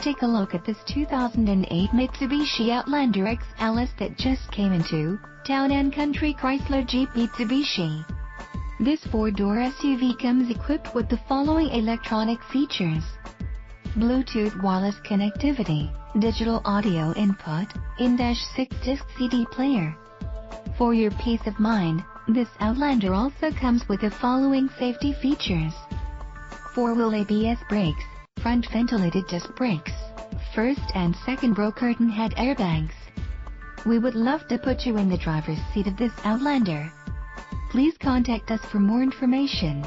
Take a look at this 2008 Mitsubishi Outlander XLS that just came into Town and Country Chrysler Jeep Mitsubishi. This four-door SUV comes equipped with the following electronic features: Bluetooth wireless connectivity, digital audio input, in-6-disc CD player. For your peace of mind, this Outlander also comes with the following safety features: four-wheel ABS brakes, front ventilated disc brakes, first and second row curtain head airbags. We would love to put you in the driver's seat of this Outlander. Please contact us for more information.